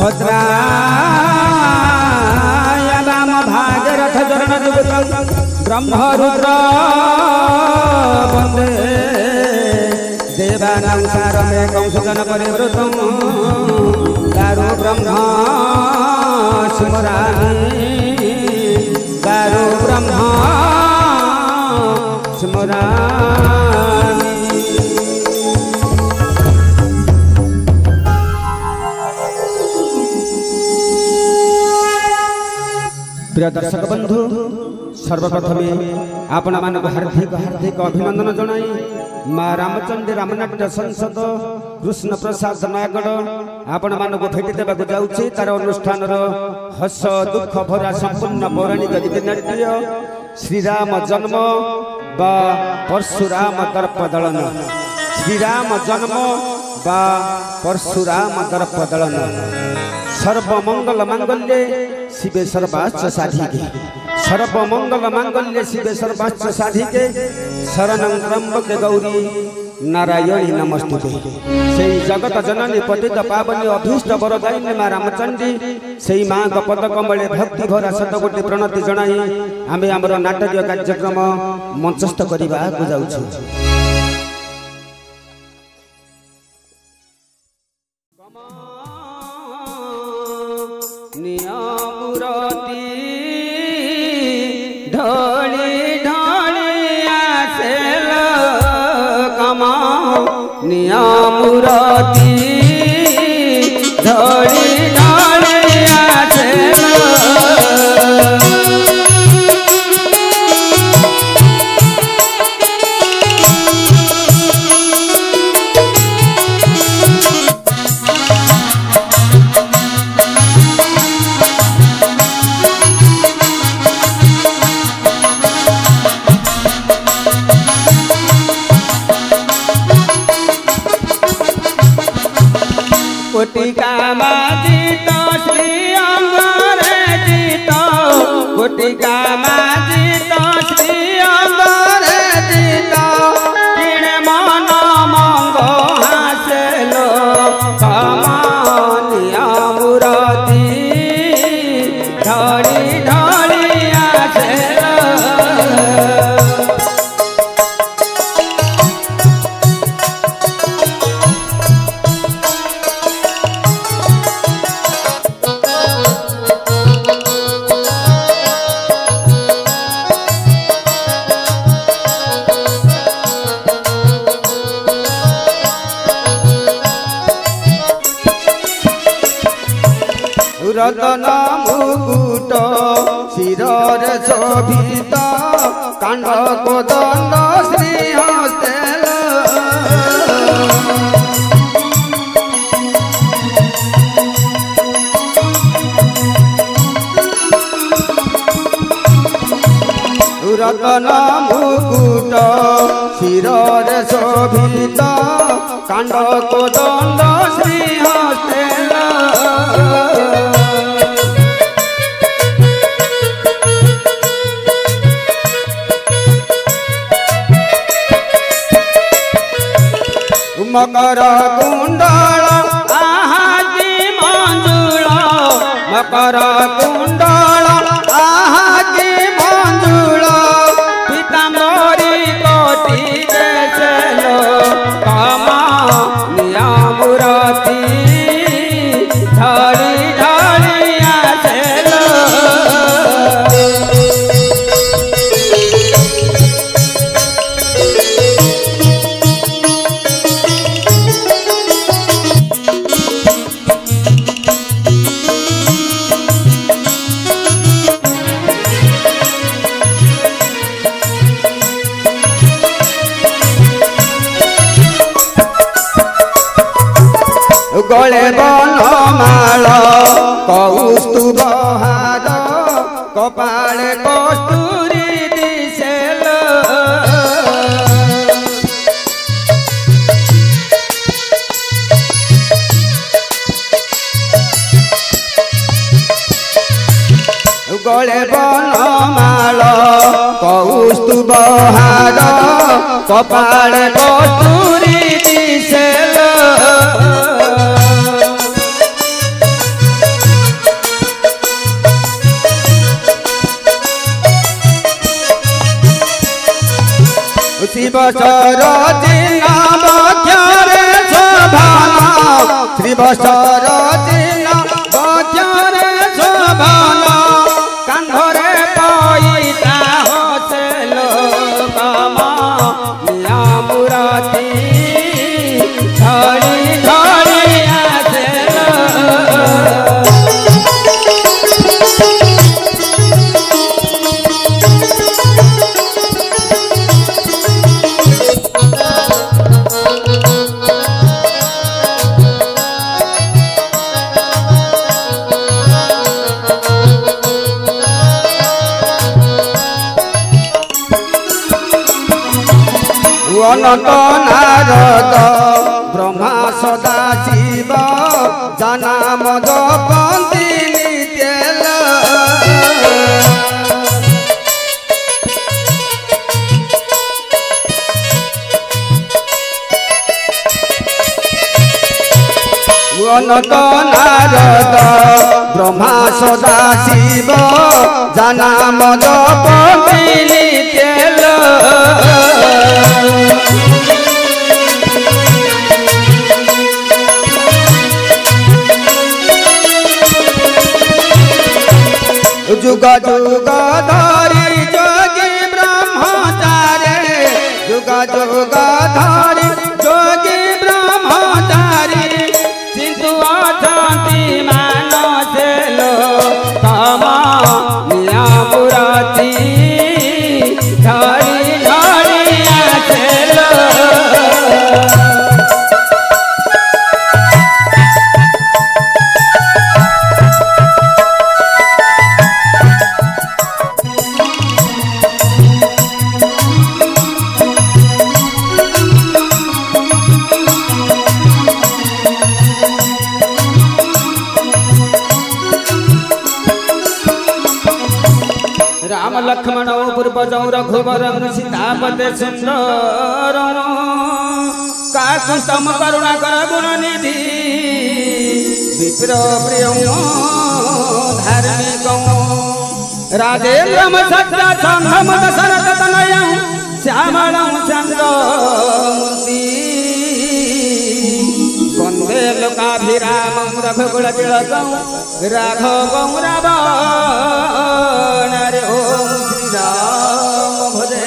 भद्राय राम भागरथ चरण जुगत ब्रह्मरुद्र वंदे देवानां सारमेकं सुजन परिवृतं दारु ब्रह्मा स्मरामि दारु ब्रह्मा स्मरामि। प्रिय दर्शक बंधु, सर्वप्रथम आपण मानक हार्दिक हार्दिक अभिनंदन जनाई माँ रामचंडी रामनाट्य संसद कृष्णप्रसाद नयागढ़ आपण मानक भेटी देवा जाऊँगी। तार अनुष्ठान हस दुख भरा संपूर्ण पौराणिक गीतनाट्य श्रीराम जन्म बा परशुराम दर्प दलन, श्रीराम जन्म बा परशुराम दर्प दलन, सर्वमंगल मांगल्ये शिवे सर्वाश्च साधिके, सर्वमंगल मांगल्ये शिवे सर्वाश्च साधिके, शरणं त्र्यंबके गौरी नारायणी नमस्तुते। से जगत जननी पतित पावनी अभीष्ट वरदायिनी माँ रामचंडी से माँ का पद कमले भक्ति भरा शतकोटि प्रणति जनाई आमे आमर नाटकीय कार्यक्रम मंचस्थ करबाकु जाउछु। श्री बसरो जिया बाख्या रे शोभाना, श्री बसरो जिया बाख्या रे शोभाना, कंधोरे पईता हो से लो मामा मिया मुराती धड़ी धड़ी आसे लो। अनंत नारद ब्रह्मा सदा शिव जाना मद पंथी तेल अनंत नारद ब्रह्मा सदा शिव जाना मद पंथी तेल जुग जुग धारी जोगी ब्रह्मचारी, जुग जुग धारी जोगी ब्रह्मचारी, सिंधु अछंती मानस लो तम मिया मुराती धरी धरी आसे लो। लक्ष्मण पूर्वज रघुवर सीतापते सुंदर काकुस्तम करुणा कर गुण निधि विप्र प्रिय धार्मिक राजेन्द्रम सत्रा संभम दशरथ तनय श्यामल चंद्र वंदे लोकाभिराम रघुकुल तिलक राघव रावण रे ओम श्री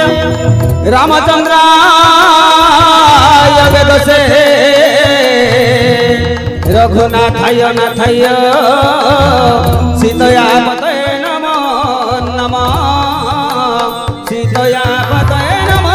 राम भजे। रघुनाथाय नाथाय सीतया पतये नमो नमः, सीतया पतये नमो नमः।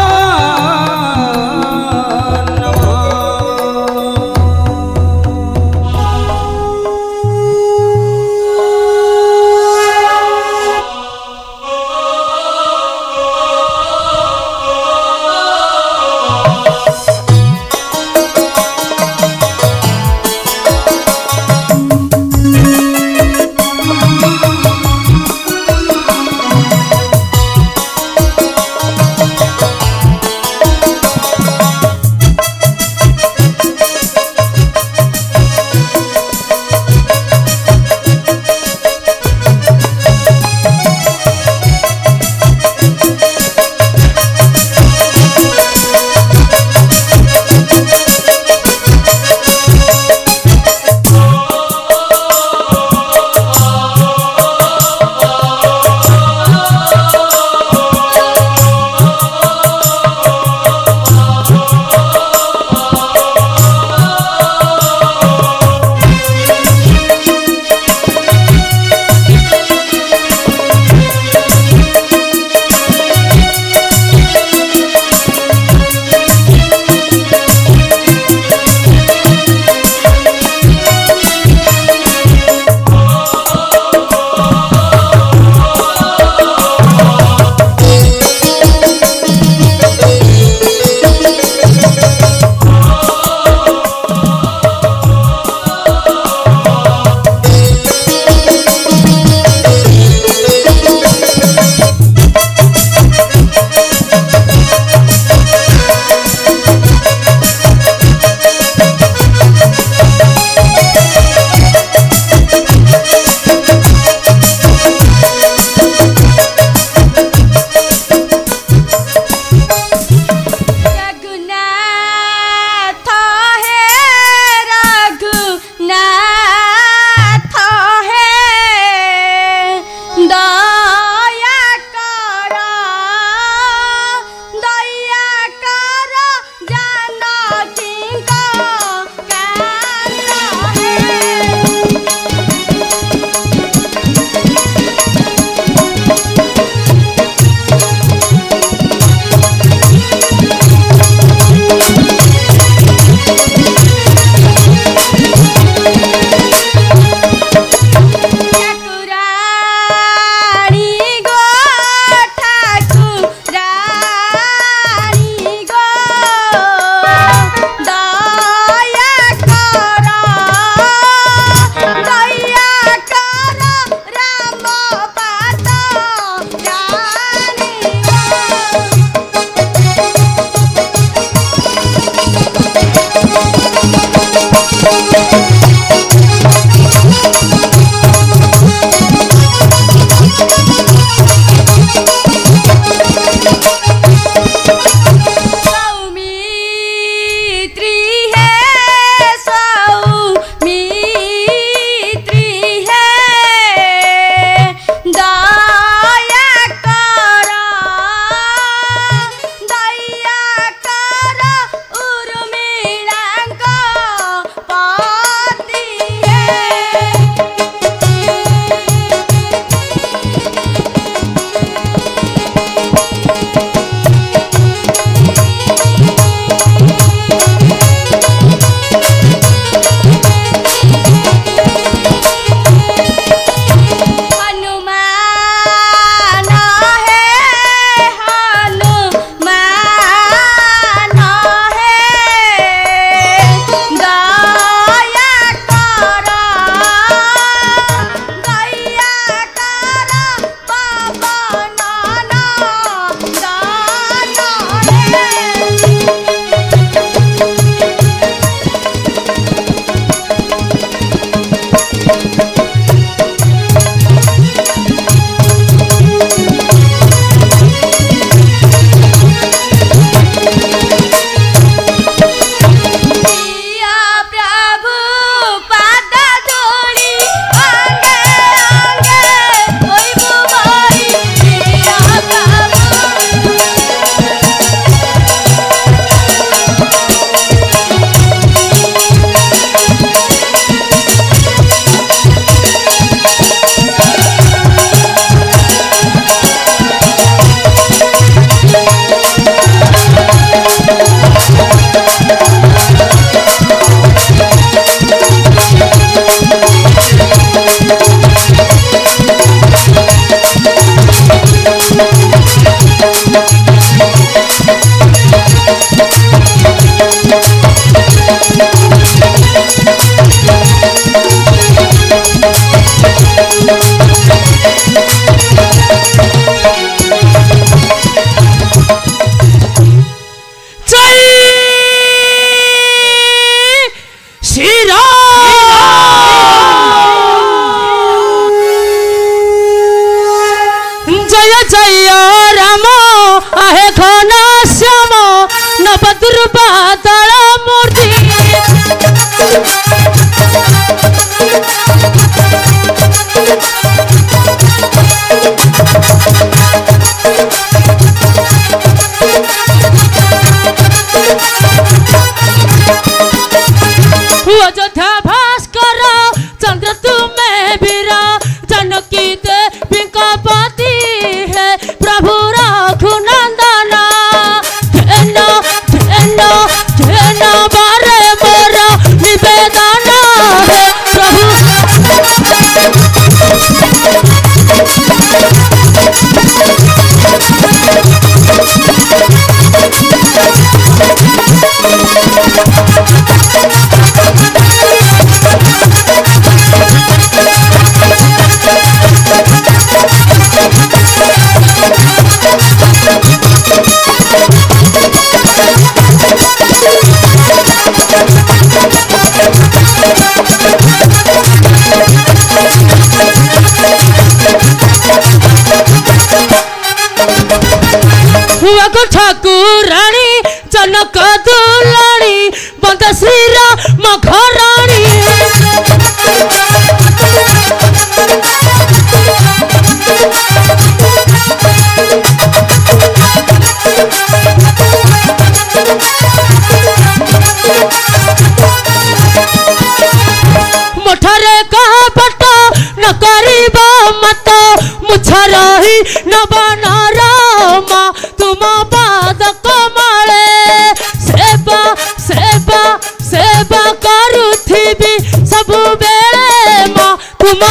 उमा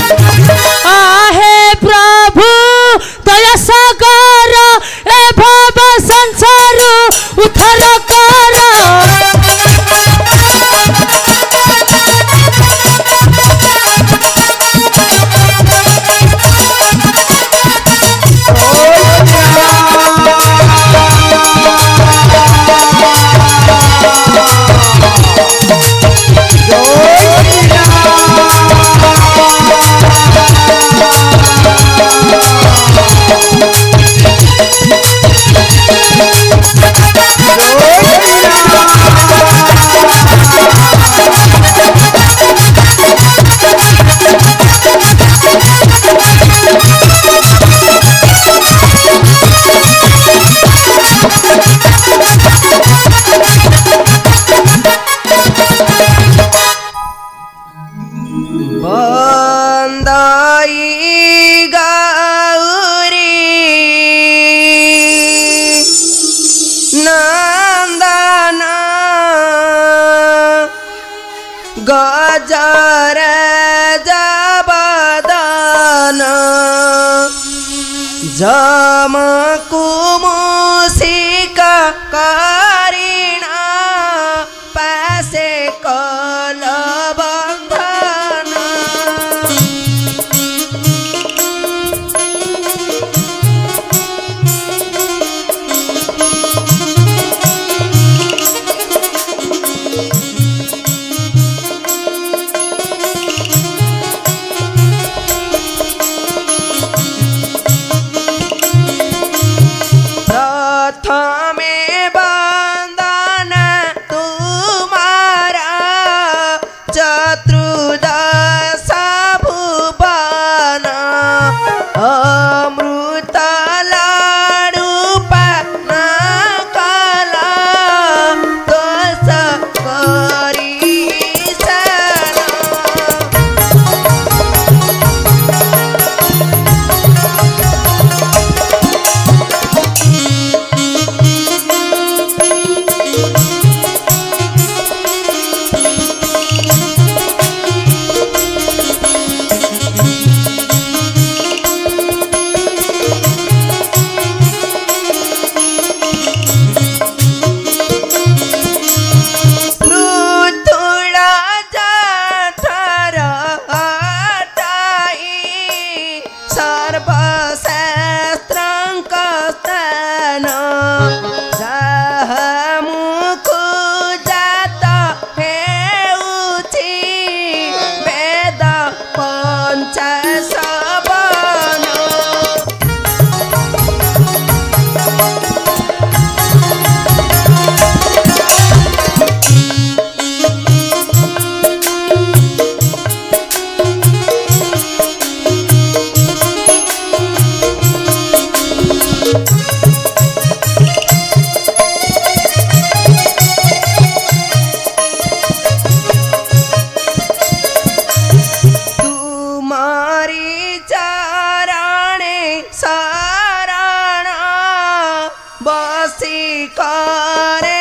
हरे